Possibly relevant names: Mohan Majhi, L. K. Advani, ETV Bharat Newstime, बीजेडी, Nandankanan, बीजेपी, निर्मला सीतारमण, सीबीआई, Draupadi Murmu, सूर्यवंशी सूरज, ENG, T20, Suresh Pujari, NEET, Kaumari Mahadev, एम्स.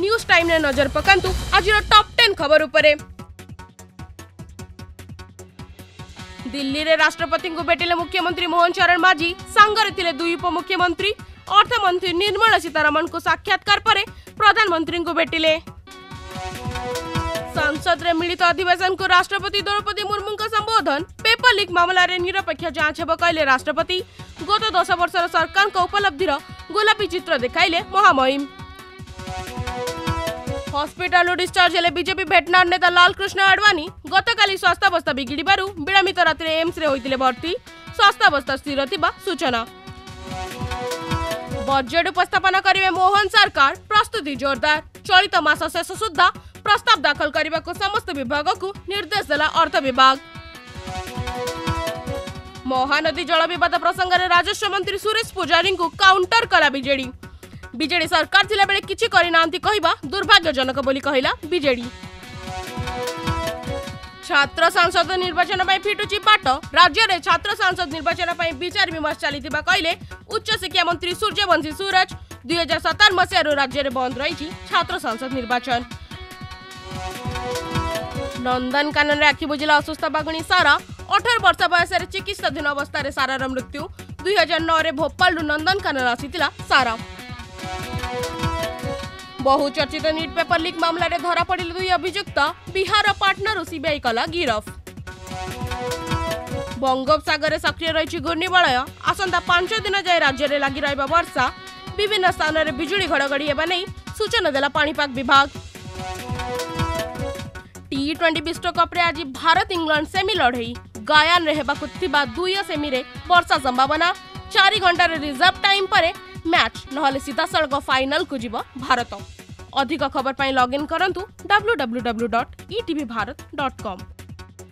News time ने नजर पकांतु आज टॉप 10 खबर उपरे। दिल्ली रे राष्ट्रपति को भेटिले मुख्यमंत्री मोहन चरण माझी, संगरे थिले दुई उप मुख्यमंत्री, अर्थमंत्री निर्मला सीतारमण को साक्षात्कार परे प्रधानमंत्री को भेटिले। संसद रे मिलित अधिवेशन को राष्ट्रपति द्रौपदी मुर्मू का संबोधन। पेपर लीक मामला रे निरपेक्ष जांच हेब कहले राष्ट्रपति। गत 10 वर्षर सरकार को उपलब्धिर गोलापी चित्र देखाइले महामहिम। हॉस्पिटल डिस्चार्ज हेले बीजेपी भेटनार नेता लाल कृष्ण आडवाणी। गतकाली स्वास्थ्यावस्था बिगिड़बारू विलंबित रात्रि एम्स रे होइतिले भर्ती। स्वास्थ्यावस्था स्थिर थिबा सूचना। बजेट उपस्थापना करिवे मोहन सरकार, प्रस्तुति जोरदार। चलित मास शेष सुद्धा प्रस्ताव दाखल करने को समस्त विभाग को निर्देश देला अर्थ विभाग। महानदी जल बद प्रसंग में राजस्व मंत्री सुरेश पुजारी को काउंटर कला बीजेडी। बीजेडी सरकार थिला बेले किछि करिनांती कहिबा दुर्भाग्यजनक बोली कहिला बीजेडी। छात्र सांसद निर्वाचन पर फिटुची पाट। राज्य में छात्र सांसद निर्वाचन पर विचार विमर्श चली कहले उच्च शिक्षा मंत्री सूर्यवंशी सूरज। 2017 मसीह राज्य में बंद रही छात्र सांसद निर्वाचन। नंदनकानन आखि बुझिला असुस्थ बागुणी सारा। 18 वर्ष बयस चिकित्साधीन अवस्था सारार मृत्यु। 2009 में भोपाल नंदनकानन आसीतिला सारा। बहुचर्चित नीट पेपर लीक मामला रे धरा पड़िले दुई अभियुक्त। बिहार पार्टनर सीबीआई कला गिरफ। बंगोपसागर सक्रिय रही घूर्णिवलय। आसंता 5 दिन जाए राज्य में लगी रहा वर्षा। विभिन्न स्थान में बिजुली घड़घड़ी हेबा नै सूचना देला पाणीपाग विभाग। T20 विश्वकप रे आज भारत इंग्लैंड सेमी लड़ई। गायन रेबा 2 सेमी रे वर्षा संभावना। 4 घंटार रिजर्व टाइम पर मैच नहले सीधा सड़क फाइनल को जीव भारत। अधिक खबर पर लॉगिन करंतु www.etvbharat.com।